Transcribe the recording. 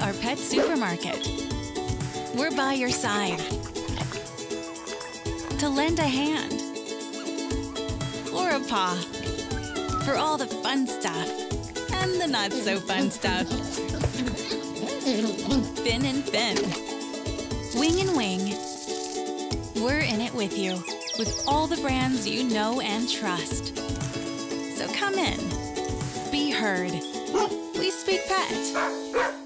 We are Pet Supermarket. We're by your side to lend a hand or a paw for all the fun stuff and the not so fun stuff. Fin and fin, wing and wing. We're in it with you with all the brands you know and trust. So come in, be heard. We speak pet.